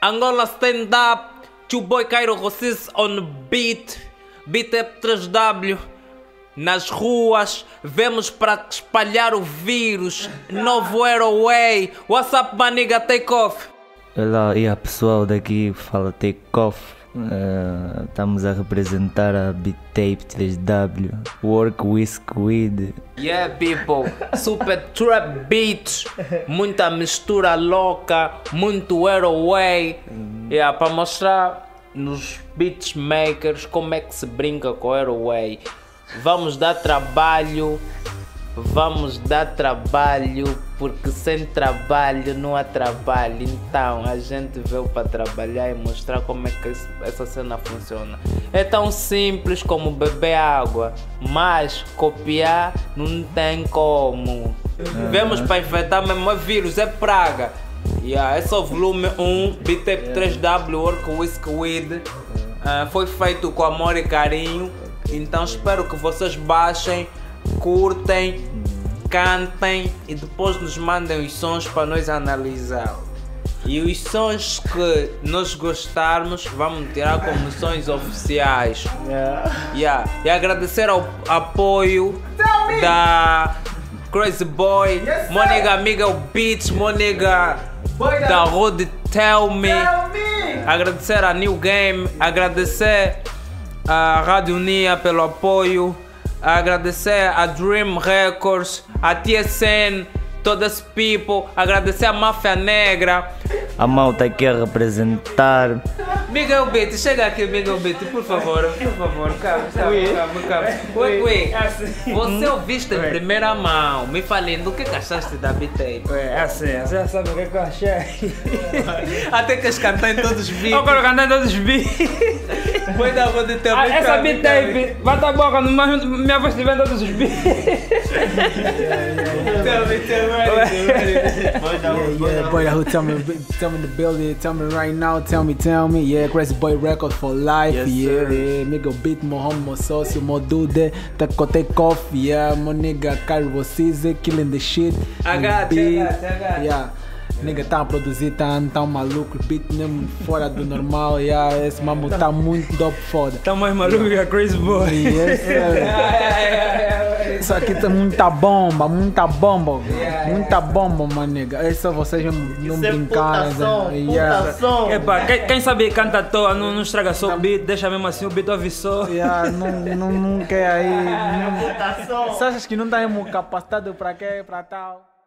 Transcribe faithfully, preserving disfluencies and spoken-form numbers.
Angola Stand Up, Tio Boy Cairo Rossyzz on Beat, Beat Tape três W. Nas ruas, vemos para espalhar o vírus. Novo Airway, what's up, maniga, Take Off. Olá, e a pessoal daqui fala Take Off. Uh, estamos a representar a Beat Tape três W, Work With Squid. Yeah, people, super trap beats, muita mistura louca, muito Airway. Yeah, para mostrar nos beats makers como é que se brinca com o Airway. Vamos dar trabalho, vamos dar trabalho, porque sem trabalho não há trabalho. Então a gente veio para trabalhar e mostrar como é que essa cena funciona. É tão simples como beber água, mas copiar não tem como. Uhum. Vemos para infectar mesmo, é vírus, é praga. Yeah, é só volume um, Beat Tape três W, Work With Squid. Uh, foi feito com amor e carinho. Então espero que vocês baixem, curtem, cantem e depois nos mandem os sons para nós analisar. E os sons que nós gostarmos vamos tirar como sons oficiais. Yeah. Yeah. E agradecer ao apoio da Crazy Boy, yes, meu nigga Miguel Beat, meu nigga da Road Tell Me. Tell me. Agradecer a New Game, agradecer a Rádio Unia pelo apoio, a agradecer a Dream Records, a T S N, todas people, agradecer a Máfia Negra. A malta aqui a representar. Miguel Beat, chega aqui, Miguel Beat, por favor, por favor, calma, calma, calma. Oi, oi, você ouviste em primeira mão, me falando do que achaste da Beat Tape. É assim, você já sabe o que eu achei. Até que as cantam em todos os vídeos. Agora cantam em todos os vídeos. Foi da voz de teu ah, essa Beat Tape, bata a boca, mas minha voz estiver todos os beats. Tell me, tell me, tell me. Boy, who tell me, tell me the building, tell me right now, tell me, tell me. Yeah, Crazy Boy Record for life, yes, yeah, yeah. Miguel Beat, meu homem, meu sócio, meu dude, Take Take Off, yeah. Meu nigga Cairo Rossyzz, killing the shit. I got you, I got you. Nigga, tá a produzir, tá, tá um maluco, beat mesmo fora do normal, yeah, esse mamu tá muito dope foda. Tá mais maluco yeah. que a Chris Boy. Yes, isso aqui tá muita bomba, muita bomba, yeah, muita yeah. bomba, mano, nigga. É só vocês não isso brincarem. É puta som, yeah. puta som. Epa, quem, quem sabe canta à toa, não, não estraga só o beat, deixa mesmo assim o beat avisou. Yeah, não, não, não quer aí. Não, é puta som. Você achas que não tá mesmo capacitado pra quê, pra tal?